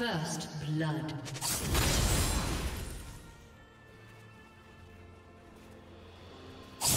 First blood. So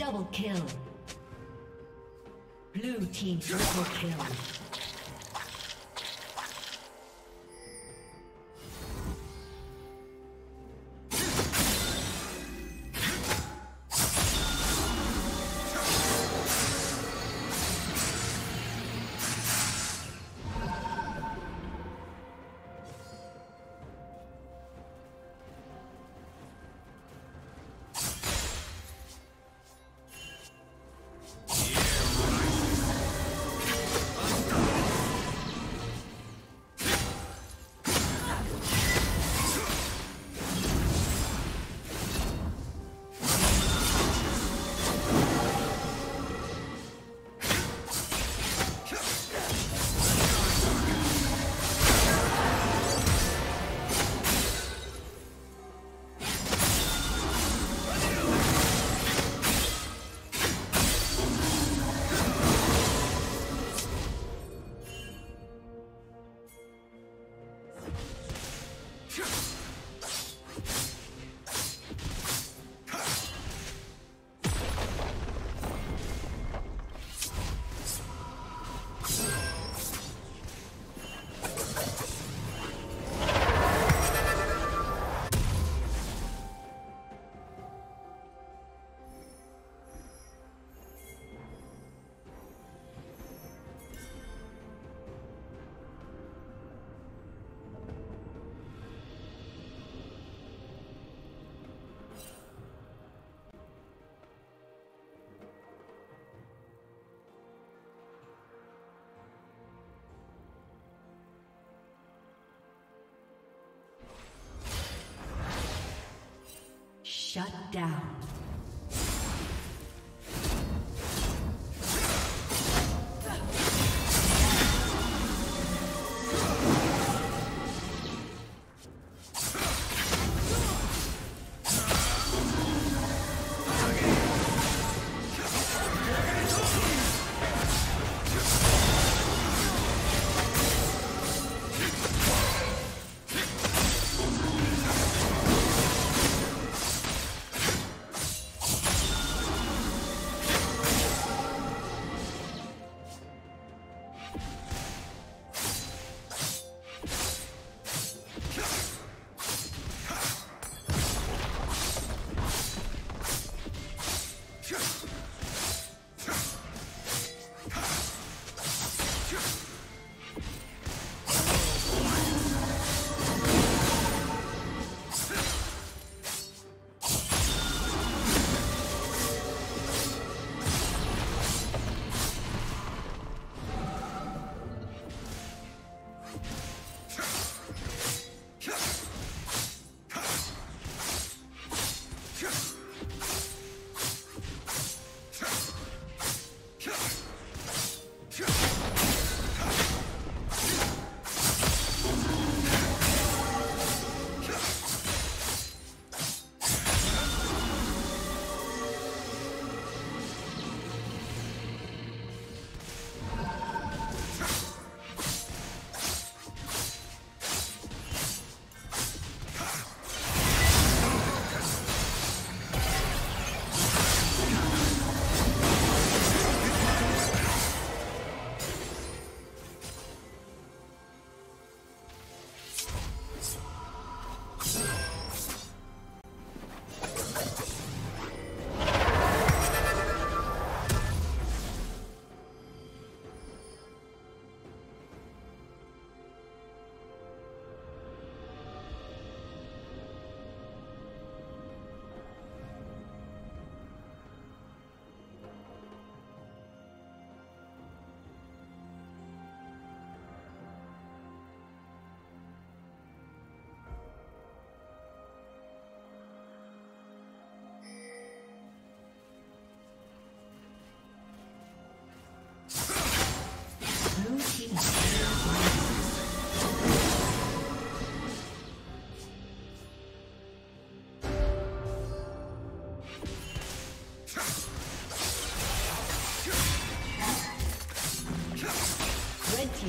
Double kill. Blue team triple kill. Shut down.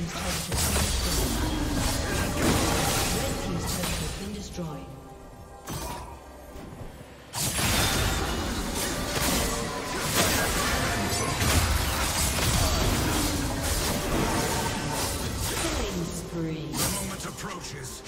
team's turret has been destroyed. Red team's turret has been destroyed. Approaches.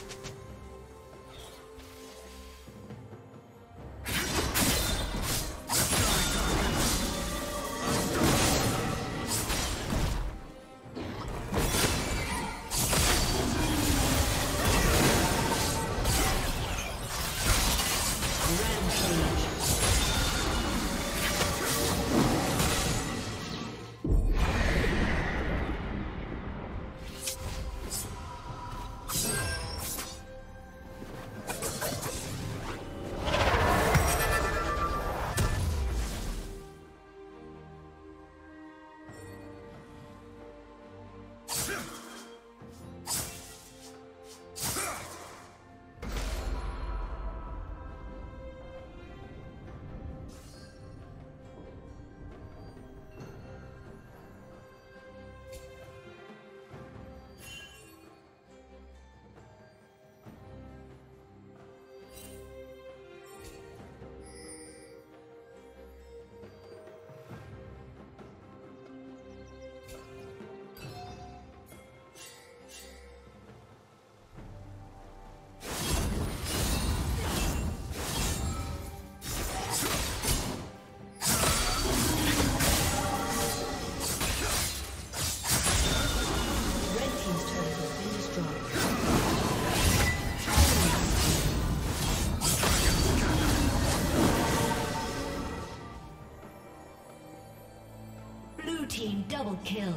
Double kill.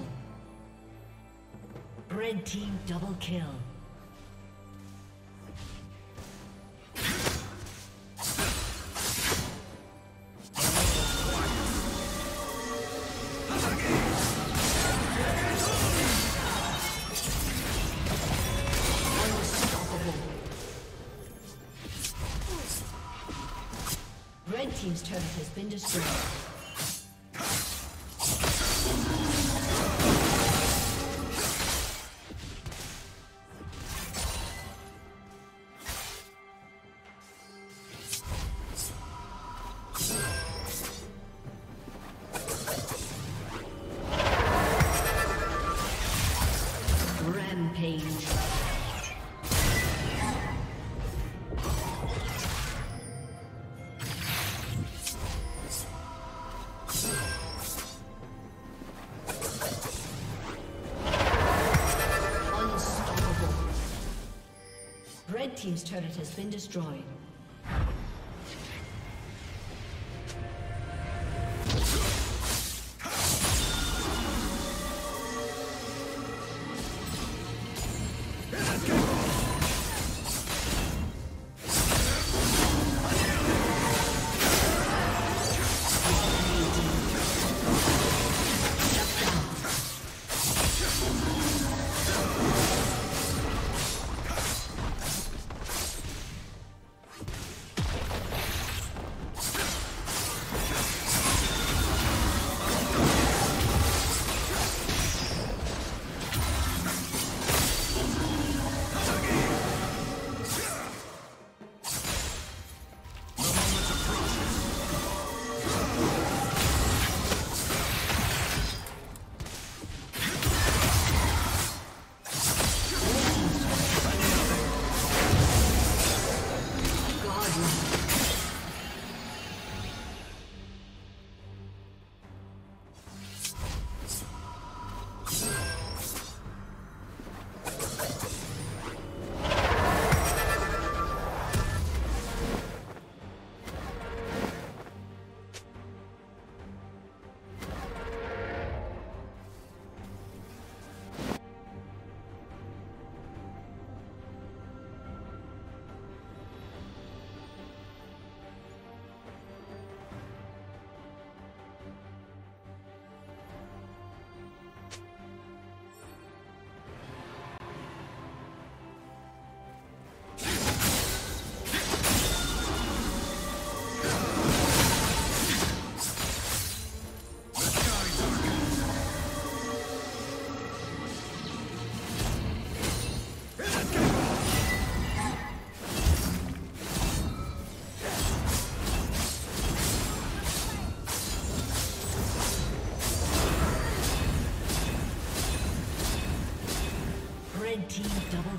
Red team double kill. Red team's turret has been destroyed. Red team's turret has been destroyed.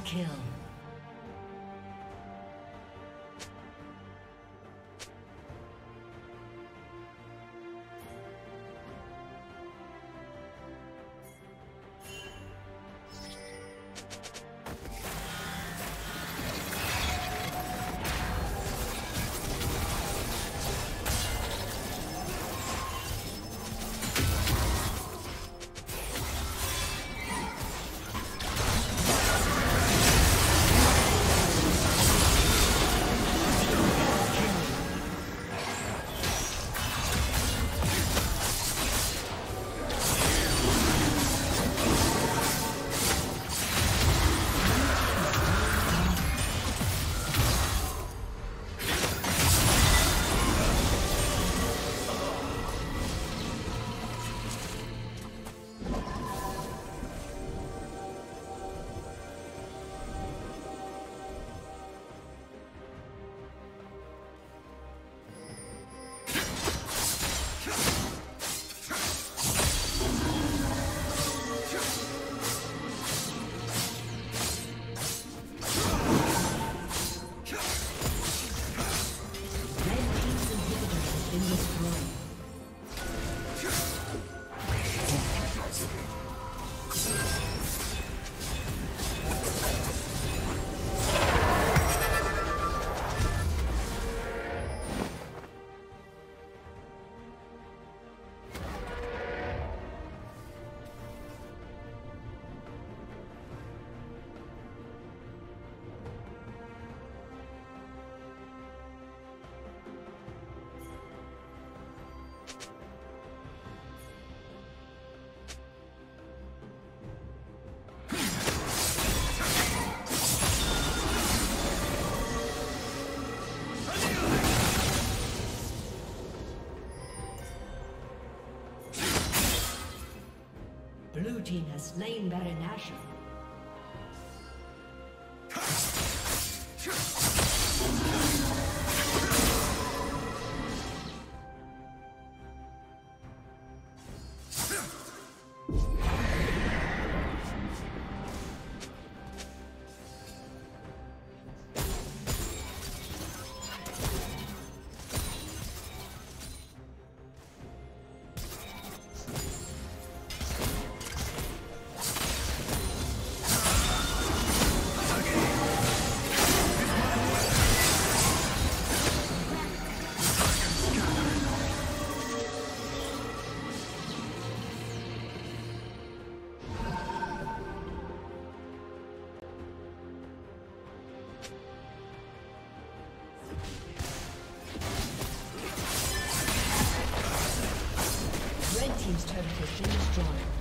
kill. Blue team has slain Baron Nashor. Red team's turret has been destroyed.